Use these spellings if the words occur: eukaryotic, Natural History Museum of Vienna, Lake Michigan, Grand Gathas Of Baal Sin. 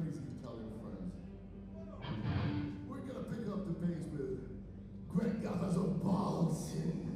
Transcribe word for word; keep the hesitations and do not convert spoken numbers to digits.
please keep telling friends. We're gonna pick up the pace with Grand Gathas Of Baal Sin.